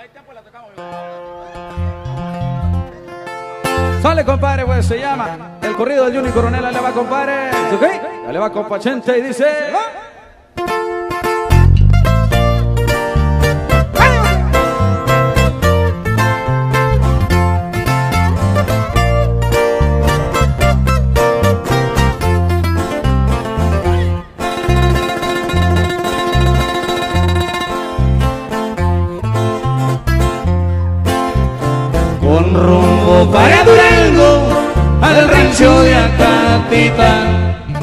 si hay tiempo la tocamos. Sale, compadre, pues se llama el corrido del Juni Coronel. Ahí le va, compadre. ¿Okay? Ahí le va, compachente, y dice... ¿va? Rumbo para Durango, al rancho de Acatitán,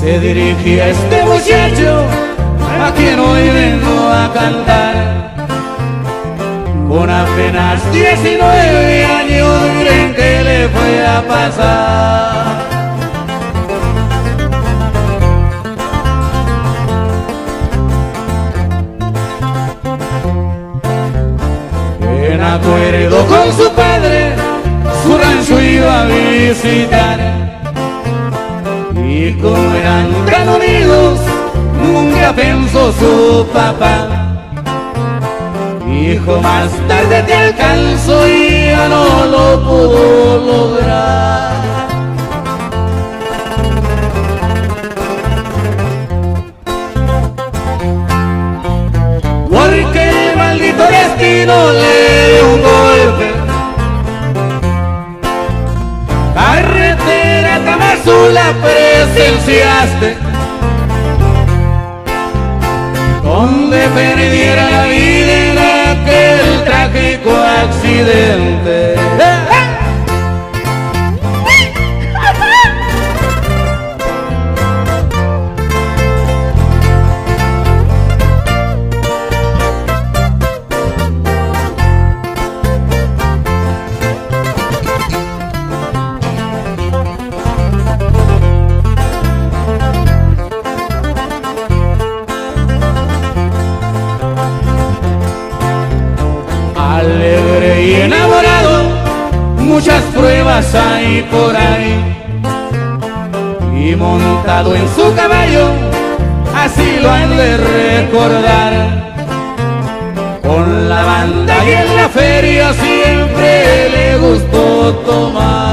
se dirige a este muchacho a quien hoy vengo a cantar. Con apenas 19 años, ¿creen que le voy a pasar? Acuerdo con su padre, su rancho iba a visitar, y como eran tan unidos, nunca pensó su papá. Hijo, más tarde te alcanzo, y ya no lo pudo lograr. Porque el maldito destino le dio un golpe, carretera tan azul la presenciaste, donde perdiera la vida en aquel trágico accidente. Alegre y enamorado, muchas pruebas hay por ahí, y montado en su caballo, así lo han de recordar. Con la banda y en la feria siempre le gustó tomar.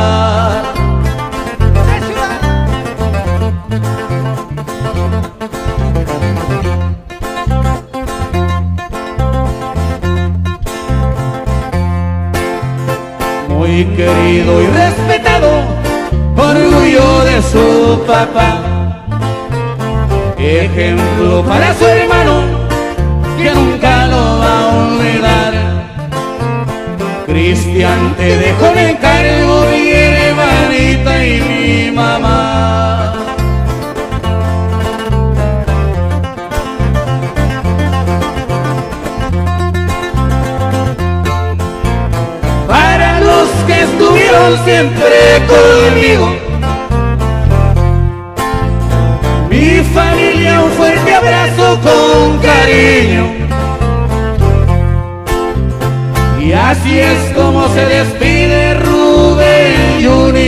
Muy querido y respetado, orgullo de su papá, ejemplo para su hermano que nunca lo va a olvidar. Cristian, te dejo en el cargo, mi hermanita y mi mamá. Estuvieron siempre conmigo, mi familia, un fuerte abrazo con cariño. Y así es como se despide Rubén Juni.